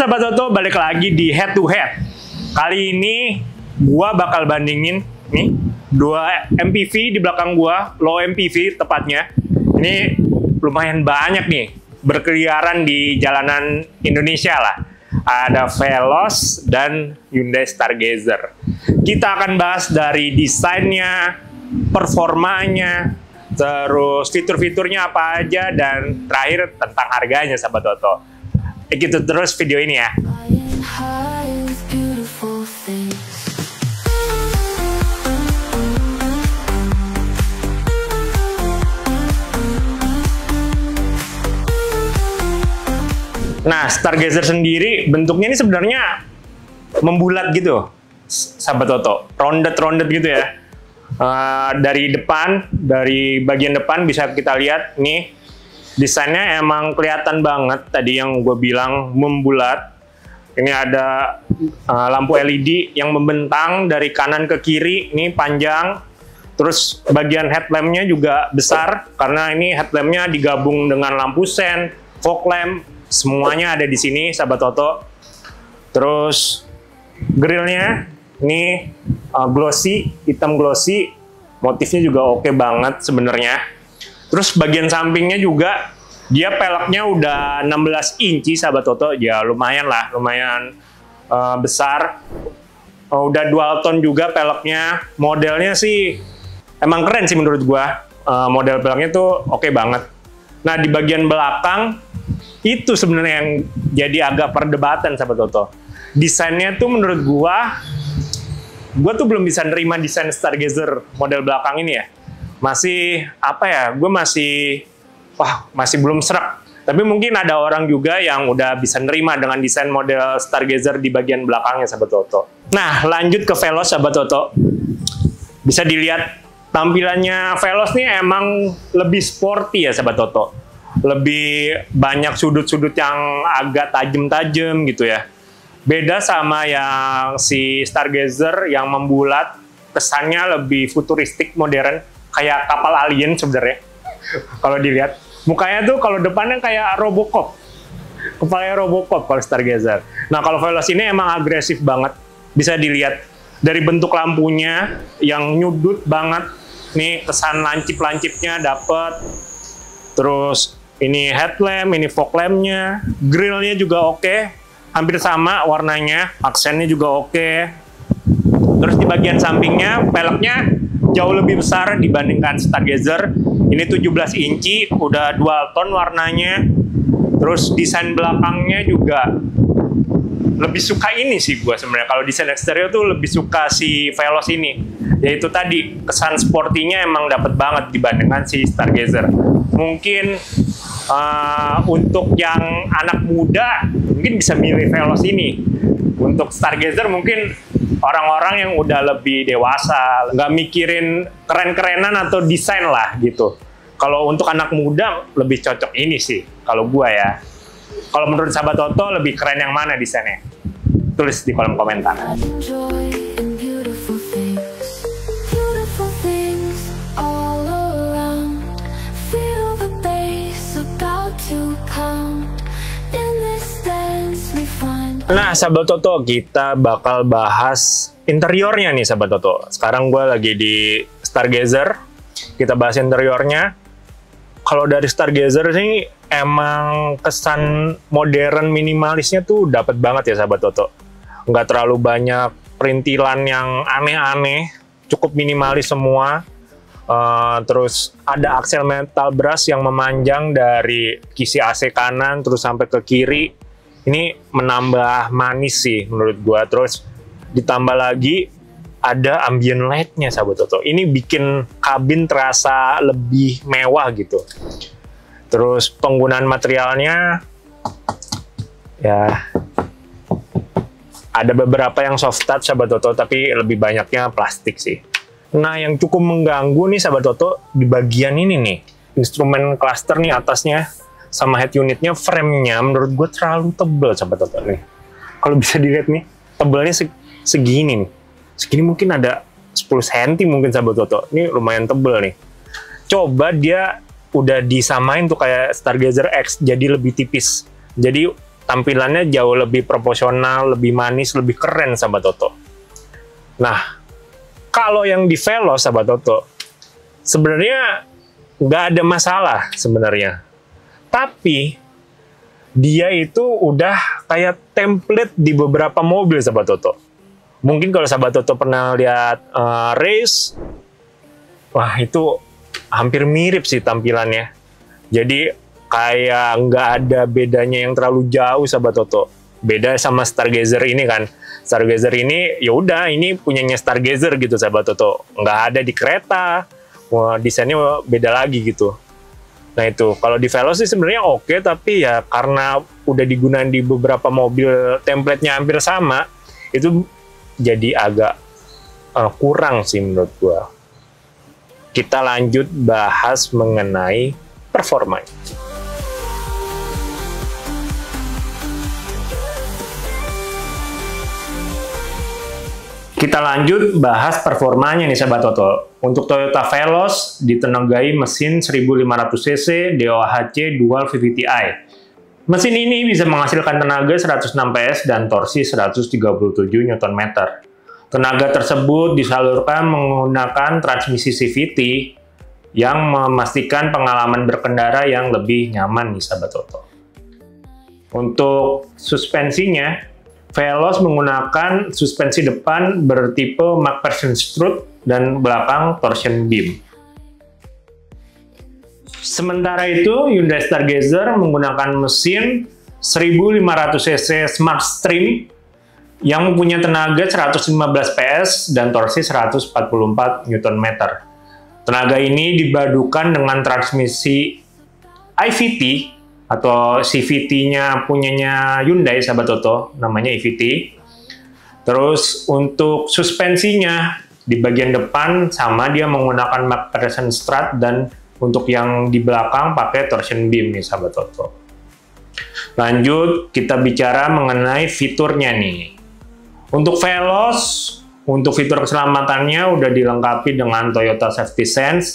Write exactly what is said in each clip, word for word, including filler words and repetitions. sahabat Auto, balik lagi di head to head. Kali ini gua bakal bandingin nih dua M P V di belakang gua, low M P V tepatnya. Ini lumayan banyak nih berkeliaran di jalanan Indonesia lah. Ada Veloz dan Hyundai Stargazer. Kita akan bahas dari desainnya, performanya, terus fitur-fiturnya apa aja, dan terakhir tentang harganya sahabat Auto. Ikuti terus video ini ya. Nah, Stargazer sendiri bentuknya ini sebenarnya membulat gitu sahabat Auto, rounded-rounded gitu ya. Uh, dari depan, dari bagian depan bisa kita lihat nih, desainnya emang kelihatan banget. Tadi yang gue bilang membulat. Ini ada uh, lampu L E D yang membentang dari kanan ke kiri, ini panjang. Terus bagian headlampnya juga besar karena ini headlampnya digabung dengan lampu sen, fog lamp, semuanya ada di sini sahabat Auto. Terus grillnya ini uh, glossy, hitam glossy, motifnya juga oke okay banget sebenarnya. Terus bagian sampingnya juga dia peleknya udah enam belas inci sahabat Auto, ya lumayan lah, lumayan uh, besar. Uh, udah dual tone juga peleknya, modelnya sih emang keren sih menurut gua. Uh, model peleknya tuh oke okay banget. Nah di bagian belakang itu sebenarnya yang jadi agak perdebatan sahabat Auto. Desainnya tuh menurut gua, gua tuh belum bisa nerima desain Stargazer model belakang ini ya. Masih apa ya? Gua masih, wah masih belum serak. Tapi mungkin ada orang juga yang udah bisa nerima dengan desain model Stargazer di bagian belakangnya sahabat Auto. Nah lanjut ke Veloz sahabat Auto. Bisa dilihat tampilannya Veloz nih emang lebih sporty ya sahabat Auto. Lebih banyak sudut-sudut yang agak tajam-tajam gitu ya. Beda sama yang si Stargazer yang membulat, kesannya lebih futuristik, modern, kayak kapal alien sebenarnya. Kalau dilihat, mukanya tuh kalau depannya kayak Robocop. Kepalanya Robocop kalau Stargazer. Nah, kalau Veloz ini emang agresif banget. Bisa dilihat dari bentuk lampunya yang nyudut banget. Nih kesan lancip-lancipnya dapat. Terus ini headlamp, ini fog lampnya, grillnya juga oke, okay. Hampir sama warnanya, aksennya juga oke. Okay. Terus di bagian sampingnya, peleknya jauh lebih besar dibandingkan Stargazer. Ini tujuh belas inci, udah dual tone warnanya. Terus desain belakangnya juga lebih suka ini sih gue sebenarnya. Kalau desain eksterior tuh lebih suka si Veloz ini. Yaitu tadi kesan sportinya emang dapet banget dibandingkan si Stargazer. Mungkin uh, untuk yang anak muda mungkin bisa milih Veloz ini. Untuk Stargazer mungkin orang-orang yang udah lebih dewasa, nggak mikirin keren-kerenan atau desain lah gitu. Kalau untuk anak muda lebih cocok ini sih kalau gua ya. Kalau menurut sahabat Auto lebih keren yang mana desainnya? Tulis di kolom komentar. Nah sahabat Auto, kita bakal bahas interiornya nih sahabat Auto. Sekarang gue lagi di Stargazer, kita bahas interiornya. Kalau dari Stargazer sih emang kesan modern minimalisnya tuh dapet banget ya sahabat Auto. Nggak terlalu banyak perintilan yang aneh-aneh, cukup minimalis semua. Uh, terus ada aksel metal brass yang memanjang dari kisi A C kanan terus sampai ke kiri. Ini menambah manis sih menurut gua. Terus ditambah lagi ada ambient light-nya sahabat Auto. Ini bikin kabin terasa lebih mewah gitu. Terus penggunaan materialnya ya ada beberapa yang soft touch sahabat Auto, tapi lebih banyaknya plastik sih. Nah, yang cukup mengganggu nih sahabat Auto di bagian ini nih. Instrumen cluster nih atasnya sama head unitnya, framenya menurut gue terlalu tebel sahabat Auto nih. Kalau bisa dilihat nih, tebelnya segini nih. Segini mungkin ada sepuluh sentimeter mungkin sahabat Auto. Ini lumayan tebel nih. Coba dia udah disamain tuh kayak Stargazer X, jadi lebih tipis. Jadi tampilannya jauh lebih proporsional, lebih manis, lebih keren sahabat Auto. Nah, kalau yang di Veloz sahabat Auto, sebenarnya nggak ada masalah sebenarnya. Tapi dia itu udah kayak template di beberapa mobil sahabat Auto. Mungkin kalau sahabat Auto pernah lihat uh, race, wah itu hampir mirip sih tampilannya. Jadi kayak nggak ada bedanya yang terlalu jauh sahabat Auto. Beda sama Stargazer ini kan. Stargazer ini ya udah ini punyanya Stargazer gitu sahabat Auto. Nggak ada di kereta. Wah, desainnya beda lagi gitu. Nah itu kalau di Veloz sih sebenarnya oke, tapi ya karena udah digunakan di beberapa mobil templatenya hampir sama, itu jadi agak uh, kurang sih menurut gua. Kita lanjut bahas mengenai performa. Kita lanjut bahas performanya nih sahabat Auto. Untuk Toyota Veloz ditenagai mesin seribu lima ratus cc D O H C Dual V V T i. Mesin ini bisa menghasilkan tenaga seratus enam P S dan torsi seratus tiga puluh tujuh Newton meter. Tenaga tersebut disalurkan menggunakan transmisi C V T yang memastikan pengalaman berkendara yang lebih nyaman nih sahabat Auto. Untuk suspensinya, Veloz menggunakan suspensi depan bertipe MacPherson strut dan belakang torsion beam. Sementara itu, Hyundai Stargazer menggunakan mesin seribu lima ratus cc Smart Stream yang mempunyai tenaga seratus lima belas P S dan torsi seratus empat puluh empat Newton meter. Tenaga ini dibadukan dengan transmisi I V T atau C V T-nya punyanya Hyundai sahabat Auto, namanya E V T. Terus untuk suspensinya di bagian depan sama, dia menggunakan MacPherson strut, dan untuk yang di belakang pakai torsion beam nih sahabat Auto. Lanjut kita bicara mengenai fiturnya nih. Untuk Veloz, untuk fitur keselamatannya udah dilengkapi dengan Toyota Safety Sense.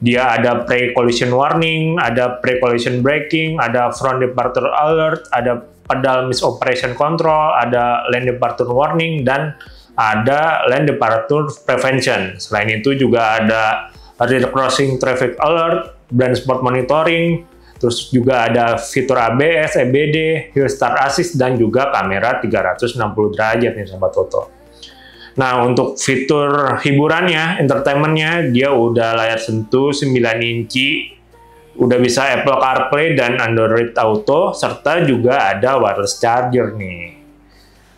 Dia ada pre-collision warning, ada pre-collision braking, ada front departure alert, ada pedal misoperation control, ada lane departure warning, dan ada lane departure prevention. Selain itu juga ada rear crossing traffic alert, blind spot monitoring, terus juga ada fitur A B S, E B D, hill start assist, dan juga kamera tiga ratus enam puluh derajat nih sahabat Auto. Nah, untuk fitur hiburannya, entertainmentnya, dia udah layar sentuh sembilan inci, udah bisa Apple CarPlay dan Android Auto, serta juga ada wireless charger nih.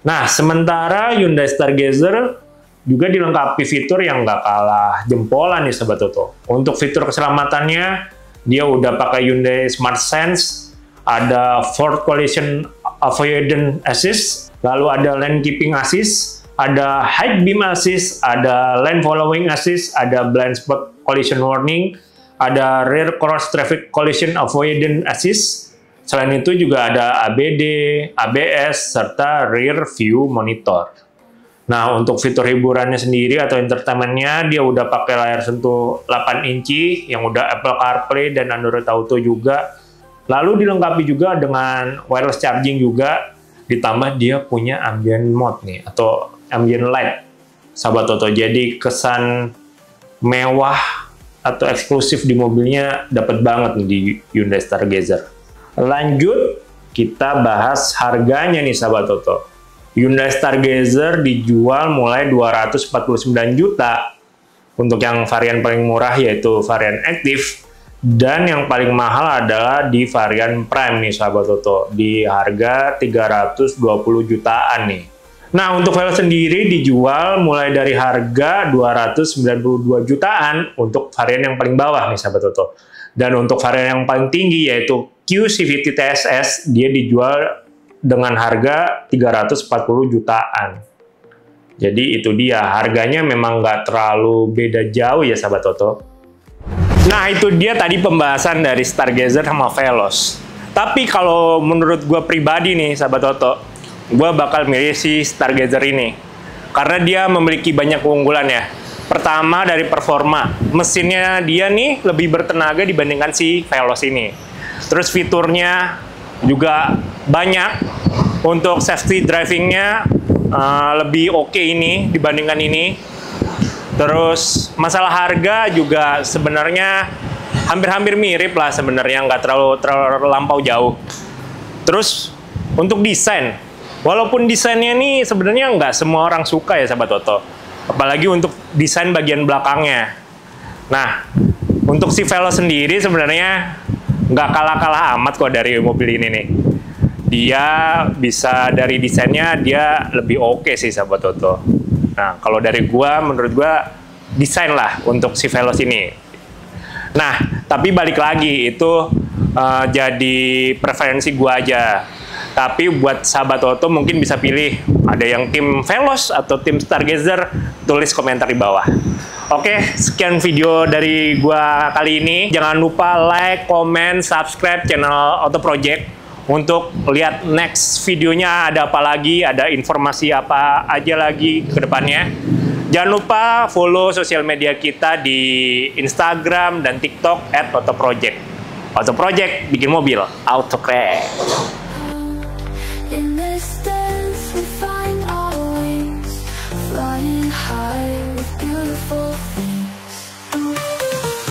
Nah, sementara Hyundai Stargazer juga dilengkapi fitur yang gak kalah jempolan nih sahabat Auto. Untuk fitur keselamatannya, dia udah pakai Hyundai Smart Sense, ada Forward Collision Avoidance Assist, lalu ada Lane Keeping Assist, ada height beam assist, ada lane following assist, ada blind spot collision warning, ada rear cross traffic collision avoidance assist. Selain itu juga ada A B D, A B S, serta rear view monitor. Nah, untuk fitur hiburannya sendiri atau entertainmentnya, dia udah pakai layar sentuh delapan inci yang udah Apple CarPlay dan Android Auto juga. Lalu dilengkapi juga dengan wireless charging juga. Ditambah dia punya ambient mode nih atau ambient light sahabat Auto, jadi kesan mewah atau eksklusif di mobilnya dapat banget nih di Hyundai Stargazer. Lanjut kita bahas harganya nih sahabat Auto. Hyundai Stargazer dijual mulai dua ratus empat puluh sembilan juta untuk yang varian paling murah yaitu varian aktif. Dan yang paling mahal adalah di varian Prime nih sahabat Auto, di harga tiga ratus dua puluh jutaan nih. Nah, untuk Veloz sendiri dijual mulai dari harga dua ratus sembilan puluh dua jutaan untuk varian yang paling bawah nih sahabat Auto. Dan untuk varian yang paling tinggi yaitu Q C V T T S S, dia dijual dengan harga tiga ratus empat puluh jutaan. Jadi itu dia, harganya memang nggak terlalu beda jauh ya sahabat Auto. Nah, itu dia tadi pembahasan dari Stargazer sama Veloz. Tapi kalau menurut gue pribadi nih, sahabat Auto, gue bakal milih si Stargazer ini. Karena dia memiliki banyak keunggulan ya. Pertama dari performa. Mesinnya dia nih lebih bertenaga dibandingkan si Veloz ini. Terus fiturnya juga banyak untuk safety drivingnya, uh, lebih oke okay ini dibandingkan ini. Terus masalah harga juga sebenarnya hampir-hampir mirip lah sebenarnya, nggak terlalu terlampau jauh. Terus untuk desain, walaupun desainnya nih sebenarnya nggak semua orang suka ya sahabat Oto, apalagi untuk desain bagian belakangnya. Nah, untuk si Veloz sendiri sebenarnya nggak kalah-kalah amat kok dari mobil ini nih. Dia bisa dari desainnya dia lebih oke okay sih sahabat Oto. Nah, kalau dari gua, menurut gua desain lah untuk si Veloz ini. Nah, tapi balik lagi itu uh, jadi preferensi gua aja. Tapi buat sahabat Oto mungkin bisa pilih, ada yang tim Veloz atau tim Stargazer, tulis komentar di bawah. Oke, sekian video dari gua kali ini. Jangan lupa like, comment, subscribe channel Auto Project untuk lihat next videonya ada apa lagi, ada informasi apa aja lagi ke depannya. Jangan lupa follow sosial media kita di Instagram dan TikTok at Auto Project. Auto Project bikin mobil auto keren.